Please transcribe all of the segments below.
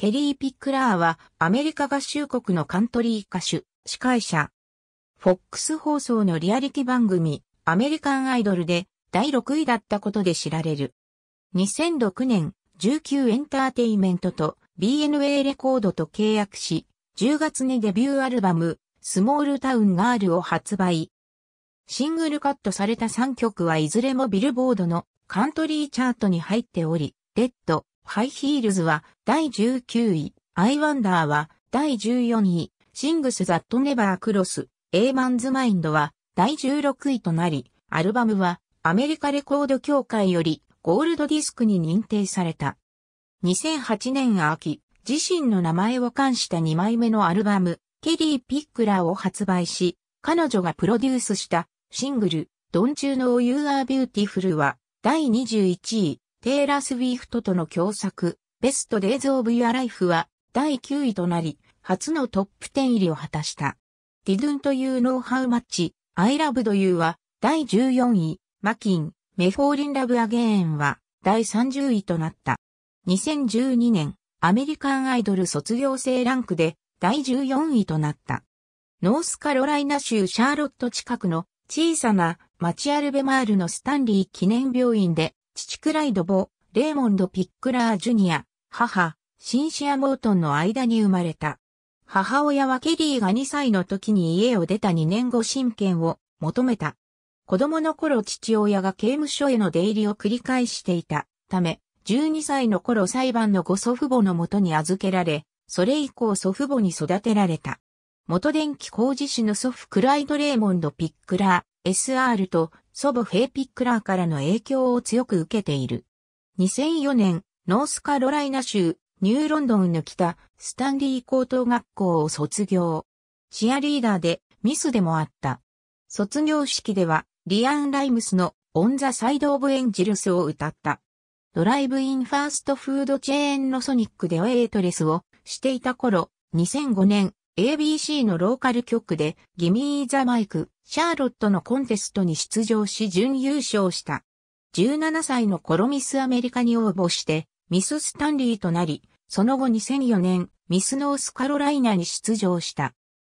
ケリー・ピックラーはアメリカ合衆国のカントリー歌手、司会者。フォックス放送のリアリティ番組、アメリカンアイドルで第6位だったことで知られる。2006年、19エンターテイメントと BNA レコードと契約し、10月にデビューアルバム、スモールタウンガールを発売。シングルカットされた3曲はいずれもビルボードのカントリーチャートに入っており、レッド、ハイヒールズは第19位、I Wonderは第14位、Things That Never Cross、A Man's Mindは第16位となり、アルバムはアメリカレコード協会よりゴールドディスクに認定された。2008年秋、自身の名前を冠した2枚目のアルバム、ケリー・ピックラーを発売し、彼女がプロデュースしたシングル、Don't You Know You Are Beautifulは第21位、テイラー・スウィフトとの共作、Best Days of Your Lifeは第9位となり、初のトップ10入りを果たした。Didn't You Know How Much I Loved Youは第14位、マキン、メフォーリンラブアゲーンは第30位となった。2012年、アメリカンアイドル卒業生ランクで第14位となった。ノースカロライナ州シャーロット近くの小さな町アルベマールのスタンリー記念病院で父クライド・ボ・レーモンド・ピックラー・ジュニア、母、シンシア・モートンの間に生まれた。母親はケリーが2歳の時に家を出た2年後親権を求めた。子供の頃父親が刑務所への出入りを繰り返していたため、12歳の頃裁判のご祖父母の元に預けられ、それ以降祖父母に育てられた。元電気工事士の祖父クライド・レーモンド・ピックラー、SR と祖母ヘイ・ピックラーからの影響を強く受けている。2004年、ノースカロライナ州、ニューロンドンの北、スタンリー高等学校を卒業。チアリーダーでミスでもあった。卒業式では、リアン・ライムスのオン・ザ・サイド・オブ・エンジェルスを歌った。ドライブインファーストフードチェーンのソニックでウェイトレスをしていた頃、2005年、ABC のローカル局でGimme the Mike! Charlotte のコンテストに出場し準優勝した。17歳の頃ミスアメリカに応募してミススタンリーとなり、その後2004年ミスノースカロライナに出場した。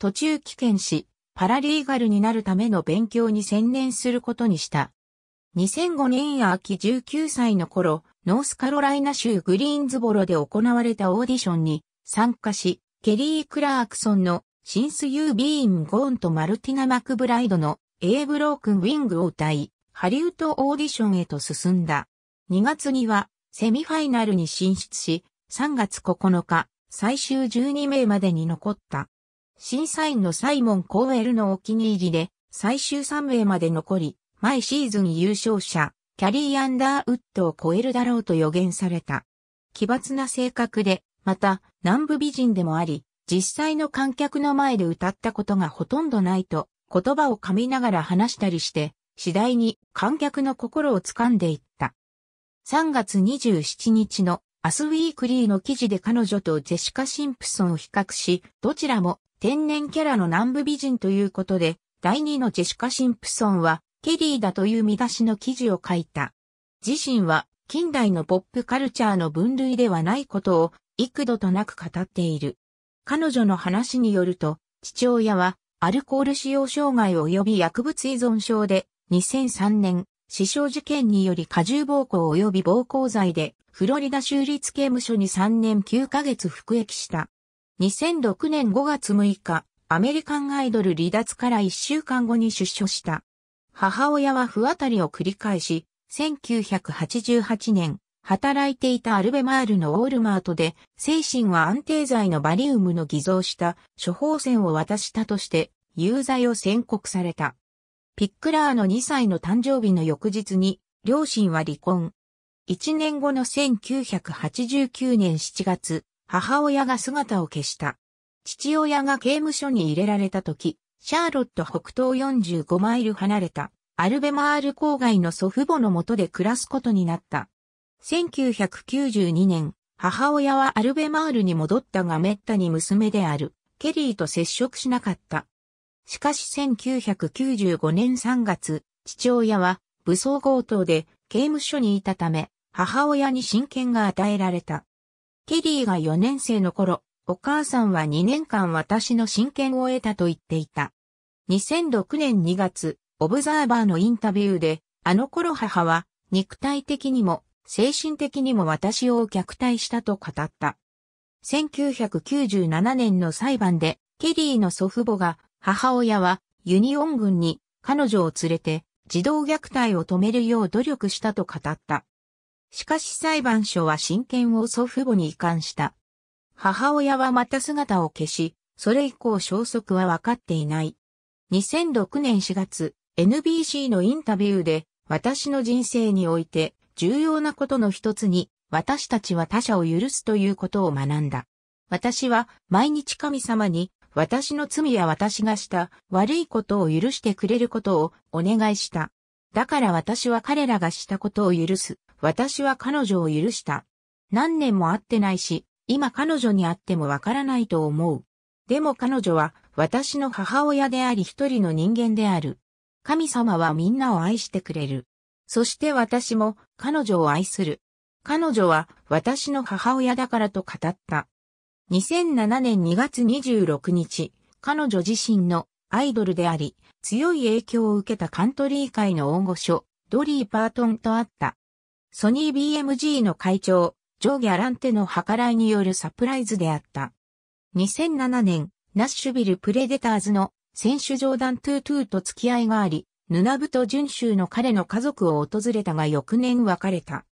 途中棄権し、パラリーガルになるための勉強に専念することにした。2005年秋19歳の頃、ノースカロライナ州グリーンズボロで行われたオーディションに参加し、ケリー・クラークソンのSince You Been Goneとマルティナ・マクブライドのA Broken Wingを歌い、ハリウッドオーディションへと進んだ。2月にはセミファイナルに進出し、3月9日、最終12名までに残った。審査員のサイモン・コーエルのお気に入りで、最終3名まで残り、毎シーズン優勝者、キャリー・アンダーウッドを超えるだろうと予言された。奇抜な性格で、また、南部美人でもあり、実際の観客の前で歌ったことがほとんどないと、言葉を噛みながら話したりして、次第に観客の心を掴んでいった。3月27日のUs Weeklyの記事で彼女とジェシカ・シンプソンを比較し、どちらも天然キャラの南部美人ということで、第2のジェシカ・シンプソンは、ケリーだという見出しの記事を書いた。自身は、近代のポップカルチャーの分類ではないことを、幾度となく語っている。彼女の話によると、父親はアルコール使用障害及び薬物依存症で、2003年、死傷事件により過重暴行及び暴行罪で、フロリダ州立刑務所に3年9ヶ月服役した。2006年5月6日、アメリカンアイドル離脱から1週間後に出所した。母親は不当たりを繰り返し、1988年、働いていたアルベマールのウォールマートで、精神は安定剤のバリウムの偽造した処方箋を渡したとして、有罪を宣告された。ピックラーの2歳の誕生日の翌日に、両親は離婚。1年後の1989年7月、母親が姿を消した。父親が刑務所に入れられた時、シャーロット北東45マイル離れた、アルベマール郊外の祖父母の下で暮らすことになった。1992年、母親はアルベマールに戻ったがめったに娘である、ケリーと接触しなかった。しかし1995年3月、父親は武装強盗で刑務所にいたため、母親に親権が与えられた。ケリーが4年生の頃、お母さんは2年間私の親権を得たと言っていた。2006年2月、オブザーバーのインタビューで、あの頃母は、肉体的にも、精神的にも私を虐待したと語った。1997年の裁判で、ケリーの祖父母が、母親は、ユニオン郡に、彼女を連れて、児童虐待を止めるよう努力したと語った。しかし裁判所は親権を祖父母に移管した。母親はまた姿を消し、それ以降消息は分かっていない。2006年4月、NBC のインタビューで、私の人生において重要なことの一つに、私たちは他者を許すということを学んだ。私は毎日神様に、私の罪や私がした悪いことを許してくれることをお願いした。だから私は彼らがしたことを許す。私は彼女を許した。何年も会ってないし、今彼女に会ってもわからないと思う。でも彼女は私の母親であり一人の人間である。神様はみんなを愛してくれる。そして私も彼女を愛する。彼女は私の母親だからと語った。2007年2月26日、彼女自身のアイドルであり、強い影響を受けたカントリー界の大御所、ドリー・パートンと会った。ソニー BMG の会長、ジョー・ギャランテの計らいによるサプライズであった。2007年、ナッシュビル・プレデターズの選手ジョーダン・トゥートゥーと付き合いがあり、ヌナブト準州の彼の家族を訪れたが翌年別れた。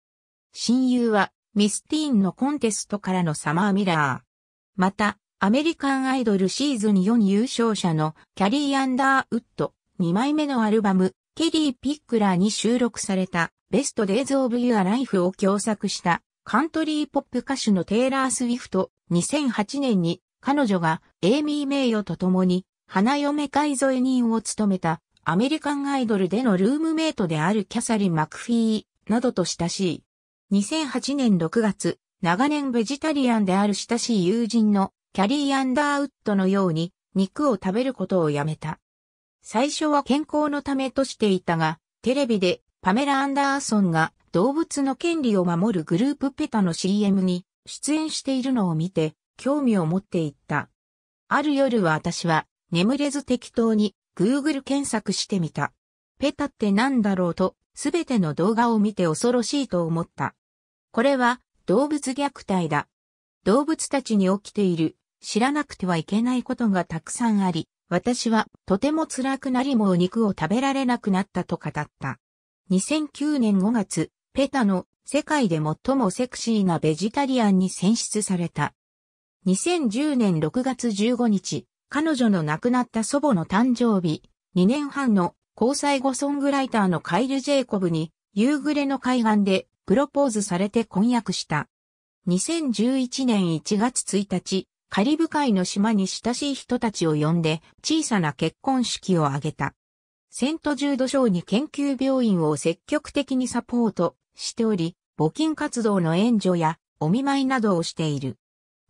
親友はミスティーンのコンテストからのサマー・ミラー。また、アメリカンアイドルシーズン4優勝者のキャリー・アンダーウッド、2枚目のアルバム、ケリー・ピックラーに収録された。ベストデイズオブユアライフを共作したカントリーポップ歌手のテイラー・スウィフト。2008年に彼女がエイミー・メイヨと共に花嫁改造人を務めたアメリカンアイドルでのルームメイトであるキャサリン・マクフィーなどと親しい。2008年6月、長年ベジタリアンである親しい友人のキャリー・アンダーウッドのように肉を食べることをやめた。最初は健康のためとしていたが、テレビでパメラ・アンダーソンが動物の権利を守るグループペタの CM に出演しているのを見て興味を持っていった。ある夜は私は眠れず適当に Google 検索してみた。ペタってなんだろうとすべての動画を見て恐ろしいと思った。これは動物虐待だ。動物たちに起きている知らなくてはいけないことがたくさんあり、私はとても辛くなりもう肉を食べられなくなったと語った。2009年5月、ペタの世界で最もセクシーなベジタリアンに選出された。2010年6月15日、彼女の亡くなった祖母の誕生日、2年半の交際後ソングライターのカイル・ジェイコブに夕暮れの海岸でプロポーズされて婚約した。2011年1月1日、カリブ海の島に親しい人たちを呼んで小さな結婚式を挙げた。セントジュード小児研究病院を積極的にサポートしており、募金活動の援助やお見舞いなどをしている。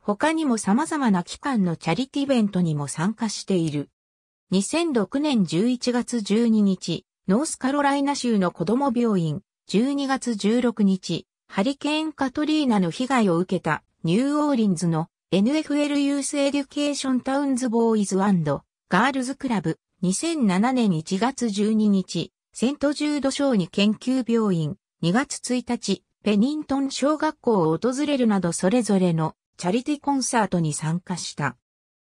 他にも様々な機関のチャリティイベントにも参加している。2006年11月12日、ノースカロライナ州の子ども病院、12月16日、ハリケーンカトリーナの被害を受けたニューオーリンズの NFL ユースエデュケーションタウンズボーイズ&ガールズクラブ。2007年1月12日、セントジュード小児研究病院、2月1日、ペニントン小学校を訪れるなどそれぞれのチャリティコンサートに参加した。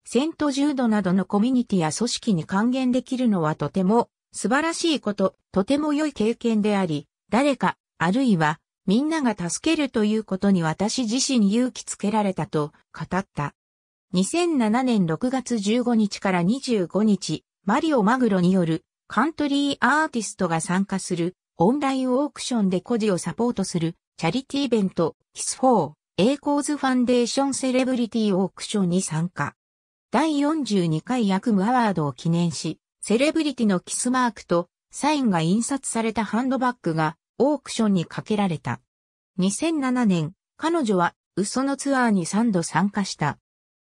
セントジュードなどのコミュニティや組織に還元できるのはとても素晴らしいこと、とても良い経験であり、誰か、あるいはみんなが助けるということに私自身勇気つけられたと語った。2007年6月15日から25日、マリオ・マグロによるカントリーアーティストが参加するオンラインオークションで孤児をサポートするチャリティイベントキスフォーエイコーズファンデーションセレブリティオークションに参加。第42回ヤクムアワードを記念し、セレブリティのキスマークとサインが印刷されたハンドバッグがオークションにかけられた。2007年、彼女は嘘のツアーに3度参加した。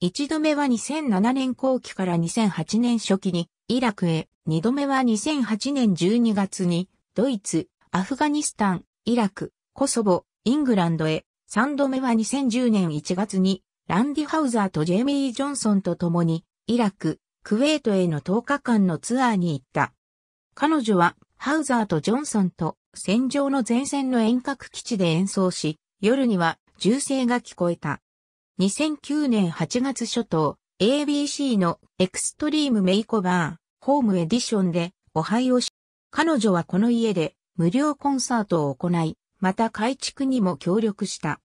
1度目は2007年後期から2008年初期にイラクへ、2度目は2008年12月に、ドイツ、アフガニスタン、イラク、コソボ、イングランドへ、3度目は2010年1月に、ランディ・ハウザーとジェイミー・ジョンソンと共に、イラク、クウェートへの10日間のツアーに行った。彼女は、ハウザーとジョンソンと、戦場の前線の遠隔基地で演奏し、夜には、銃声が聞こえた。2009年8月初頭、ABC のエクストリームメイコバー、ホームエディションで、オハイオ州。彼女はこの家で、無料コンサートを行い、また改築にも協力した。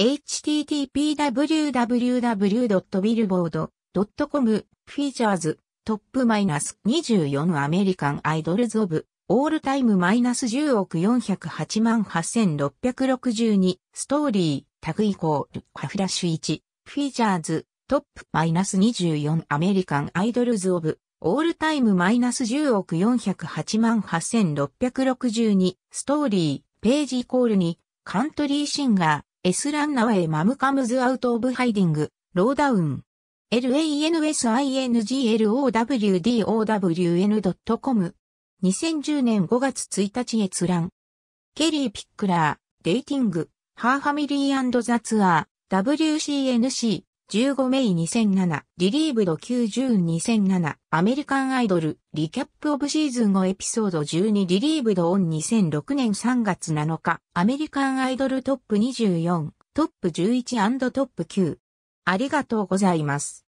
http://www.billboard.com フィーチャーズトップ-24アメリカンアイドルズオブオールタイム-10億408万8662ストーリータグ=フラッシュ1フィーチャーズトップ-24アメリカンアイドルズオブオールタイム-10億408万8662ストーリーページ=2カントリーシンガーエスランナウェイマムカムズアウトオブハイディングローダウン lansinglow.com 2010年5月1日閲覧ケリー・ピックラーデイティングハーファミリー&ザツアー WCNC 15メイ2007リリーブド9ジューン2007アメリカンアイドルリキャップオブシーズン5エピソード12リリーブドオン2006年3月7日アメリカンアイドルトップ24トップ11&トップ9ありがとうございます。